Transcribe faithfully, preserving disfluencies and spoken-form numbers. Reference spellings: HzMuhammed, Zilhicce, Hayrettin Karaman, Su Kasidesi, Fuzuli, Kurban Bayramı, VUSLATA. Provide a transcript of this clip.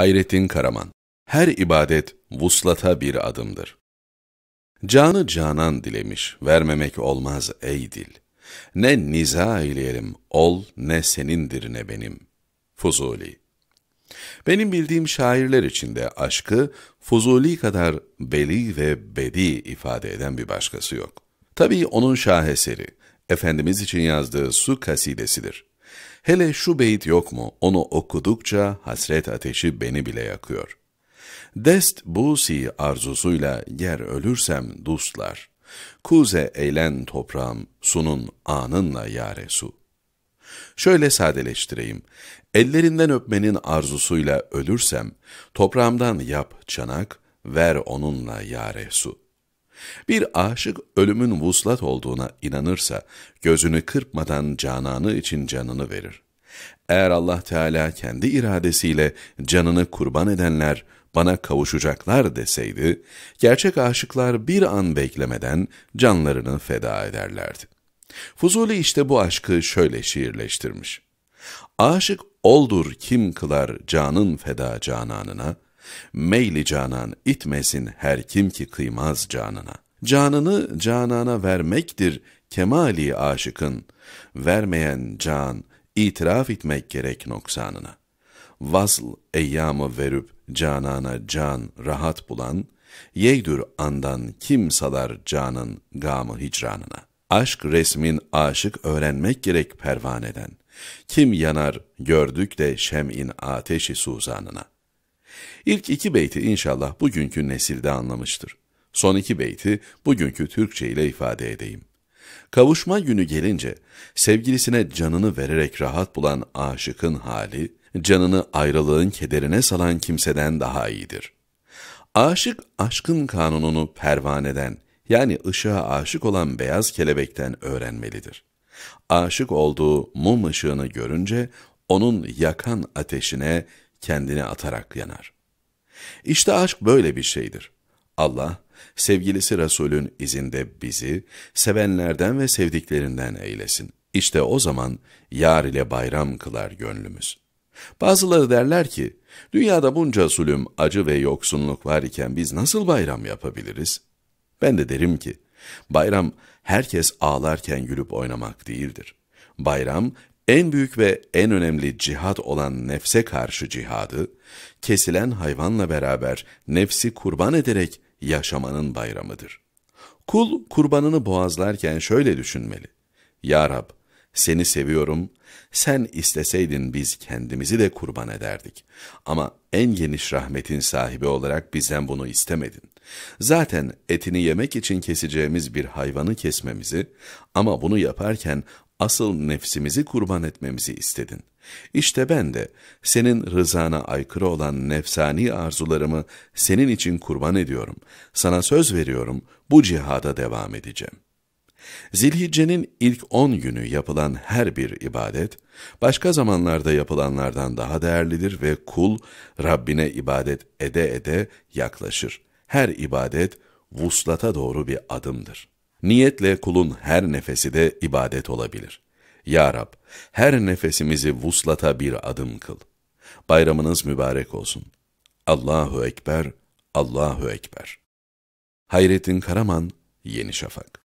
Hayrettin Karaman. Her ibadet vuslata bir adımdır. Canı canan dilemiş, vermemek olmaz ey dil. Ne niza eyleyelim, ol ne senindir ne benim. Fuzuli. Benim bildiğim şairler içinde aşkı Fuzuli kadar beli ve bedi ifade eden bir başkası yok. Tabii onun şaheseri, Efendimiz için yazdığı Su Kasidesidir. Hele şu beyit yok mu, onu okudukça hasret ateşi beni bile yakıyor. Dest busi arzusuyla yer ölürsem dostlar, kuze eğlen toprağım, sunun anınla yâre su. Şöyle sadeleştireyim, ellerinden öpmenin arzusuyla ölürsem, toprağımdan yap çanak, ver onunla yâre su. Bir aşık ölümün vuslat olduğuna inanırsa, gözünü kırpmadan cananı için canını verir. Eğer Allah Teala kendi iradesiyle canını kurban edenler, bana kavuşacaklar deseydi, gerçek aşıklar bir an beklemeden canlarını feda ederlerdi. Fuzuli işte bu aşkı şöyle şiirleştirmiş. Aşık oldur kim kılar canın feda cananına, meyli canan itmesin her kim ki kıymaz canına. Canını canana vermektir kemali aşıkın, vermeyen can itiraf etmek gerek noksanına. Vasıl eyyamı verüp canana can rahat bulan, yeydür andan kim salar canın gamı hicranına. Aşk resmin aşık öğrenmek gerek pervaneden, kim yanar gördük de şem'in ateşi suzanına. İlk iki beyti inşallah bugünkü nesilde anlamıştır. Son iki beyti bugünkü Türkçe ile ifade edeyim. Kavuşma günü gelince, sevgilisine canını vererek rahat bulan aşıkın hali, canını ayrılığın kederine salan kimseden daha iyidir. Aşık, aşkın kanununu pervaneden, yani ışığa aşık olan beyaz kelebekten öğrenmelidir. Aşık olduğu mum ışığını görünce, onun yakan ateşine kendini atarak yanar. İşte aşk böyle bir şeydir. Allah, sevgilisi Resul'ün izinde bizi, sevenlerden ve sevdiklerinden eylesin. İşte o zaman, yar ile bayram kılar gönlümüz. Bazıları derler ki, dünyada bunca zulüm, acı ve yoksunluk var iken biz nasıl bayram yapabiliriz? Ben de derim ki, bayram herkes ağlarken gülüp oynamak değildir. Bayram, en büyük ve en önemli cihat olan nefse karşı cihadı, kesilen hayvanla beraber nefsi kurban ederek yaşamanın bayramıdır. Kul kurbanını boğazlarken şöyle düşünmeli, Ya Rab, seni seviyorum, sen isteseydin biz kendimizi de kurban ederdik. Ama en geniş rahmetin sahibi olarak bizden bunu istemedin. Zaten etini yemek için keseceğimiz bir hayvanı kesmemizi ama bunu yaparken asıl nefsimizi kurban etmemizi istedin. İşte ben de senin rızana aykırı olan nefsani arzularımı senin için kurban ediyorum. Sana söz veriyorum, bu cihada devam edeceğim. Zilhicce'nin ilk on günü yapılan her bir ibadet, başka zamanlarda yapılanlardan daha değerlidir ve kul, Rabbine ibadet ede ede yaklaşır. Her ibadet, vuslata doğru bir adımdır. Niyetle kulun her nefesi de ibadet olabilir. Ya Rab, her nefesimizi vuslata bir adım kıl. Bayramınız mübarek olsun. Allahu Ekber, Allahu Ekber. Hayrettin Karaman, Yeni Şafak.